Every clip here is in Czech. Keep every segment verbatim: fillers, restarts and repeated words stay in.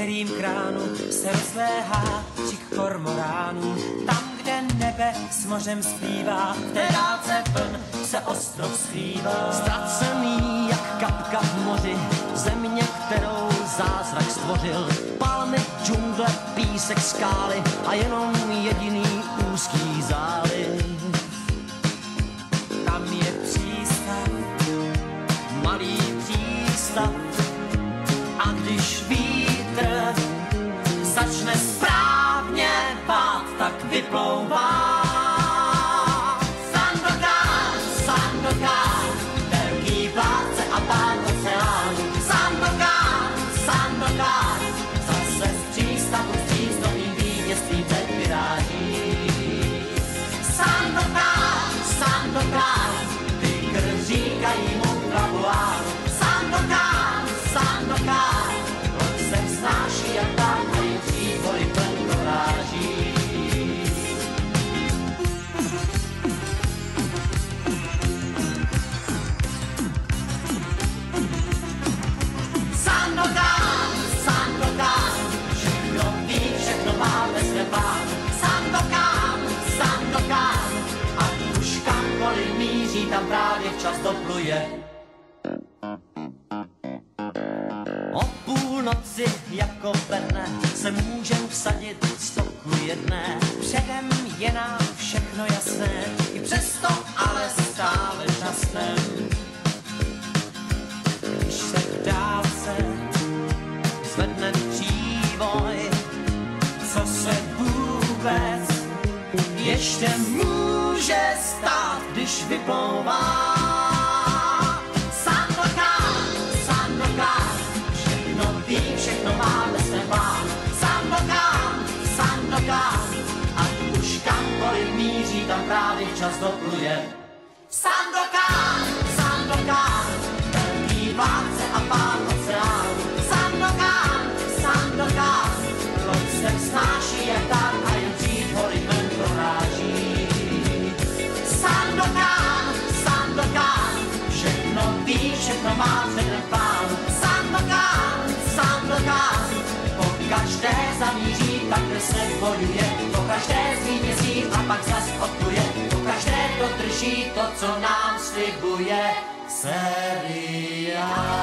kterým kránu se rozléhá čik kormoránů. Tam, kde nebe s mořem splývá, v té dálce vln se ostrov skrývá. Ztracený jak kapka v moři, země, kterou zázrak stvořil. Palmy, džungle, písek, skály a jenom jediný úzký záliv. Tam je přístav, malý přístav, a když vítr začne správně bát, tak vyplouvá. Sandokan, Sandokan, velký vládce a pán oceánu. Sandokan, Sandokan, zase z přístavu s přísnovým vítězstvím teď vyráží. Sandokan, Sandokan, vykr říkají mu blahováru. Sandokan, Sandokan, tam právě včas to pluje. O půlnoci jako verne se můžem vsadit v stoku jedné. Předem je nám všechno jasné, i přesto ale stále žasnem. Když se v dálce zvedne přívoj, co se vůbec ještě může stát, když vyplouvá. Sandokan, Sandokan, všechno ví, všechno má ve svém plánu. Sandokan, Sandokan, ať už kamkoliv míří, tam právě včas dopluje. Sandokan, Sandokan, velký vládce a pán oceánu. Sandokan, Sandokan, proč se vznáší jak tak a jen dřív hory vln proráží. Sandokan, Sandokan, všechno ví, všechno má předem plán. Sandokan, Sandokan, po každé zamíří, tak se bojuje. Po každé zvítězí a pak zas odpluje. Po každé dodrží to, co nám slibuje seriál.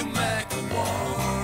Make a war.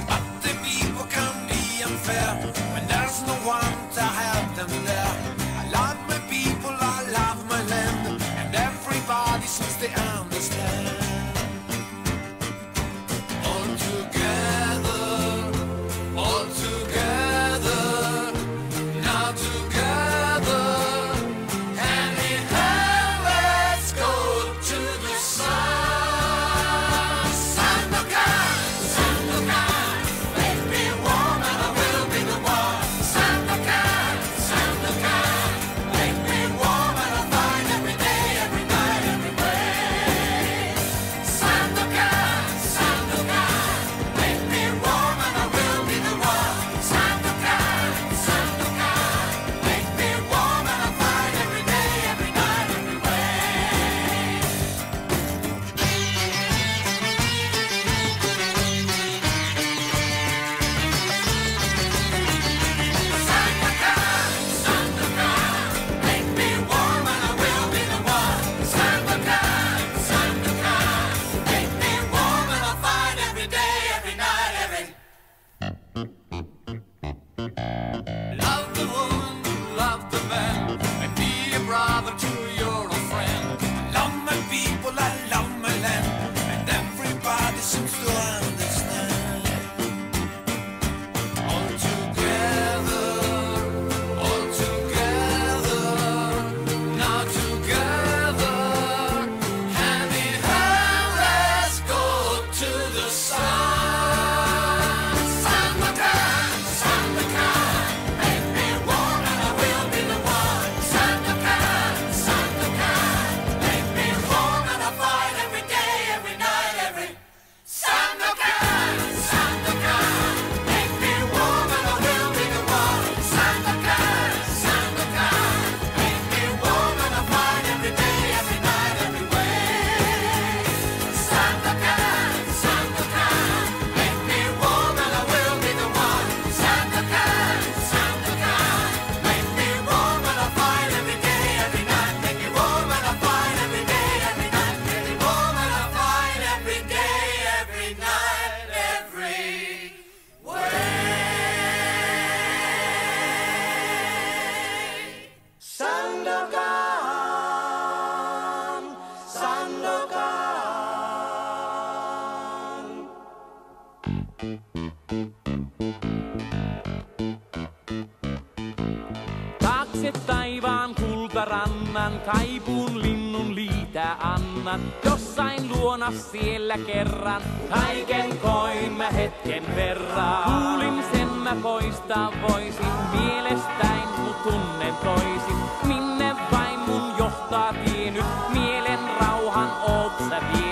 Taakse taivaan kultarannan, kaipuun linnun liitä annan. Jossain luona siellä kerran, kaiken koin mä hetken verran. Kuulin sen mä poistaa voisin, mielestäin mut tunnen toisin. Minne vain mun johtaa tie nyt, mielen rauhan oot sä vienyt.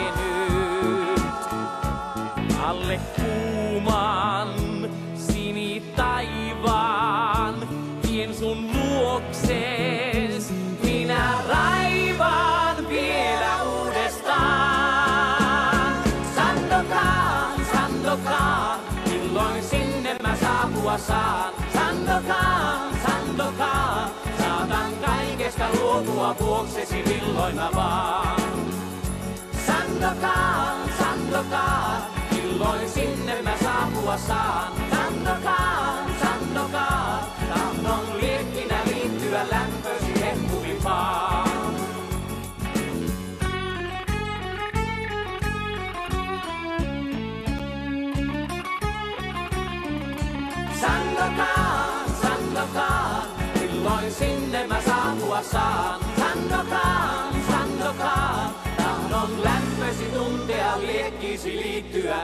Alle kuuman sinitaivaan, vien sun luokses, minä raivaan vielä uudestaan. Sandokan, Sandokan, milloin sinne mä saapua saan? Sandokan, Sandokan, saatan kaikesta luopua vuoksesi milloin mä vaan. Sandokan, Sandokan, milloin sinne mä saapua saan? Sandokan, Sandokan, tahdon liekkinä liittyä lämpösi hehkuvipaan. Sandokan, Sandokan, milloin sinne mä saapua saan? Sandokan, Sandokan, tahdon lämpösi tuntea liekkisi liittyä.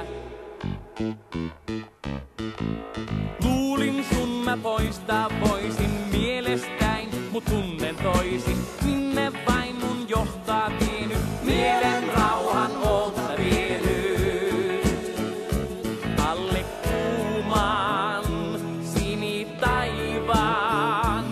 Luulin sun mä poistaa voisin, mielestäin mut tunnen toisin. Minne vain mun johtaa tieny, mielen rauhan oot sä vienyt. Alle kuuman sinitaivaan,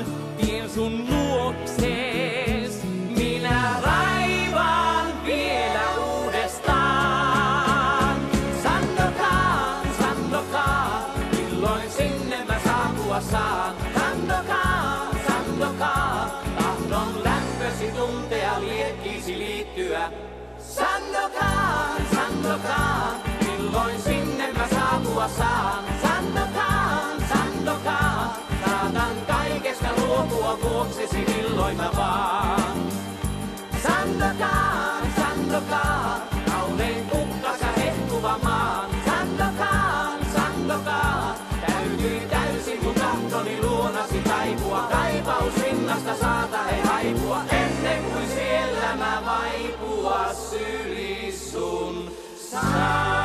vien sun luokses, minä raivaan vielä uudestaan. Sandokan, Sandokan, milloin sinne mä saapua saan? Sandokan, Sandokan, tahdon lämpösi tuntea liekkisi liittyä. Sandokan, Sandokan, milloin sinne mä saapua saan? Sandokan, Sandokan, saatan kaikesta luopua vuoksesi milloin mä vaan. Sandokan, Sandokan, kaunein kukkasa hehkuva maan. Sandokan, Sandokan, täytyi täysin mun tahtoni luonasi taipua. Taivaus rinnasta saata ei haipua, ennen kuin siellä mä vaipua syli sun saan.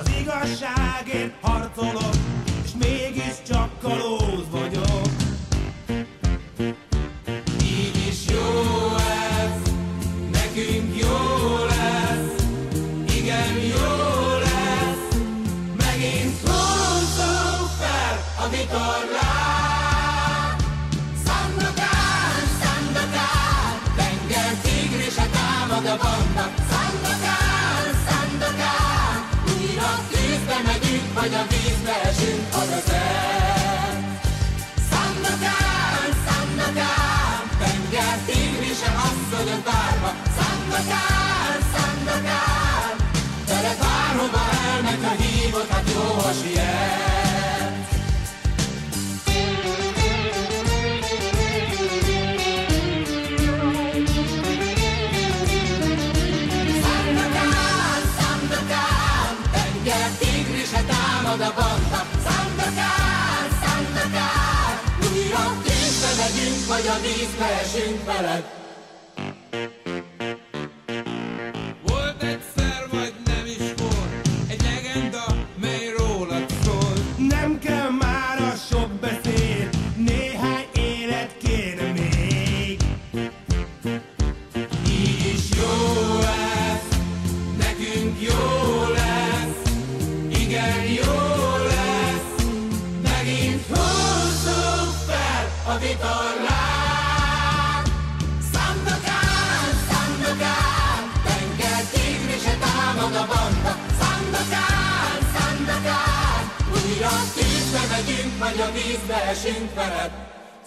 Az igazságért harcolok, és mégiscsak kalóz vagyok. Így is jó lesz, nekünk jó lesz, igen jó lesz. Megint szólunk fel a vitorlát. Sandokan, Sandokan, tenger tigrise támad a vannak. Vagy a vízbe esünk, az az el. Sandokan, Sandokan, tenger tigrise asszonyot várva. Sandokan, Sandokan, veled bárhova elmegy, ha hívod, hát jó, ha siet. Sandokan, Sandokan, újra tűzbe megyünk, vagy a vízbe esünk veled. Volt egyszer, vagy nem is volt, egy legenda, mely rólad szól. Nem kell már a sok beszél, néhány élet kéne még. Így is jó lesz, nekünk jó lesz, igen jó. Megint hozzuk fel a vitorlát. nagy a vízbe esünk veled.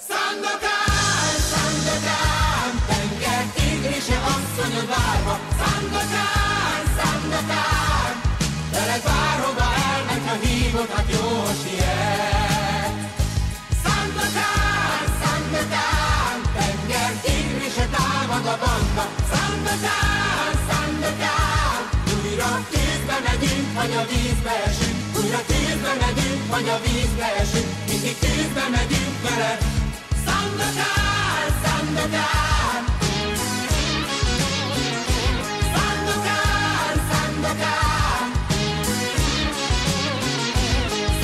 Sandokan, Sandokan, tenger tigrise asszonyod várva. Sandokan, Sandokan, veled vár, hova elmegy, ha hívod, hát jól siet. Sandokan, Sandokan, tenger tigrise támad a banda. Sandokan, Sandokan, újra tízbe megyünk, vagy a vízbe esünk. Újra tízbe megyünk, vagy a vízbe esünk. Mindig tízbe megyünk veled. Sandokan, Sandokan, Sandokan, Sandokan,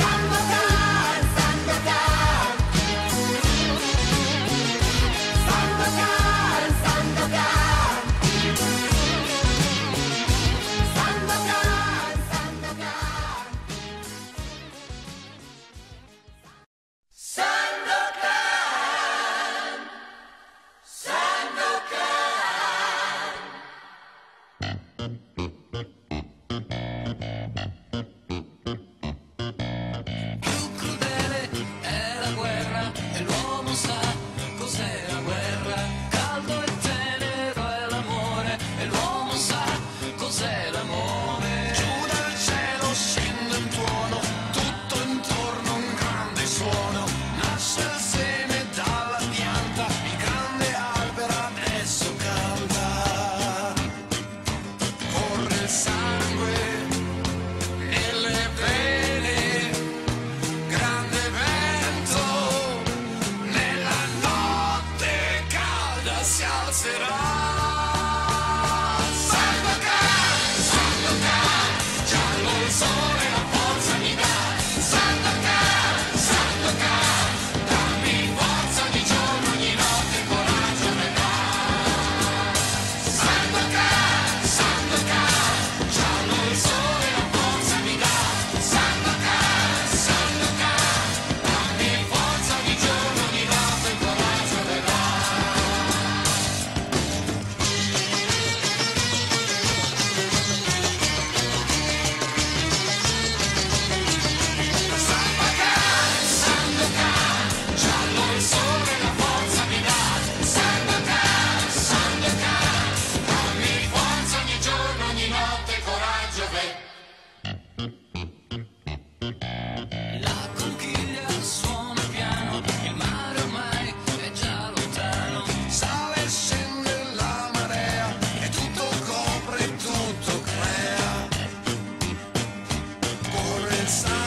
Sandokan, Sandokan, Sandokan, Sandokan, Sandokan, Sandokan. It's